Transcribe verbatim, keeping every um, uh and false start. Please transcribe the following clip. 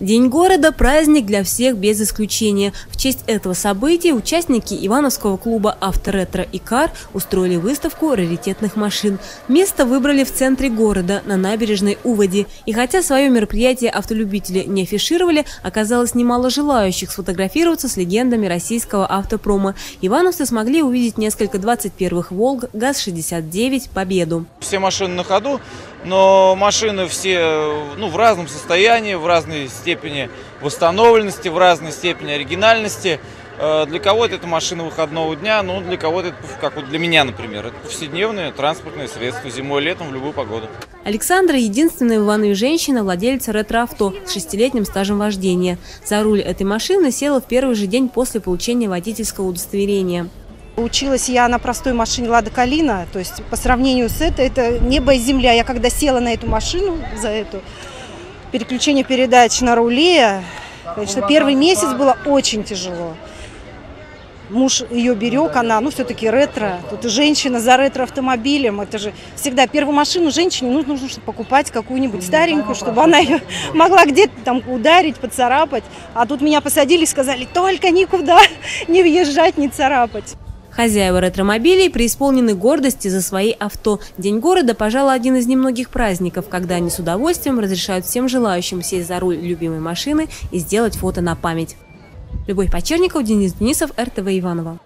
День города – праздник для всех без исключения. В честь этого события участники Ивановского клуба «Авторетро и Кар» устроили выставку раритетных машин. Место выбрали в центре города, на набережной Уводи. И хотя свое мероприятие автолюбители не афишировали, оказалось немало желающих сфотографироваться с легендами российского автопрома. Ивановцы смогли увидеть несколько двадцать первых «Волг», ГАЗ шестьдесят девять, «Победу». Все машины на ходу, но машины все ну, в разном состоянии, в разной степени восстановленности, в разной степени оригинальности. Для кого-то это машина выходного дня, ну для кого-то это, как вот для меня, например, это повседневное транспортное средство зимой, летом, в любую погоду. Александра – единственная в Иванове женщина, владелец ретро-авто с шестилетним стажем вождения. За руль этой машины села в первый же день после получения водительского удостоверения. Училась я на простой машине «Лада Калина», то есть по сравнению с этой, это небо и земля. Я когда села на эту машину, за эту, переключение передач на руле, конечно, первый месяц было очень тяжело. Муж ее берег, она, ну все-таки ретро, тут женщина за ретро-автомобилем, это же всегда первую машину женщине нужно, нужно покупать какую-нибудь старенькую, чтобы она ее могла где-то там ударить, поцарапать. А тут меня посадили и сказали, только никуда не въезжать, не царапать. Хозяева ретромобилей преисполнены гордости за свои авто. День города, пожалуй, один из немногих праздников, когда они с удовольствием разрешают всем желающим сесть за руль любимой машины и сделать фото на память. Любовь Почерникова, Денис Денисов, эр тэ вэ Иванова.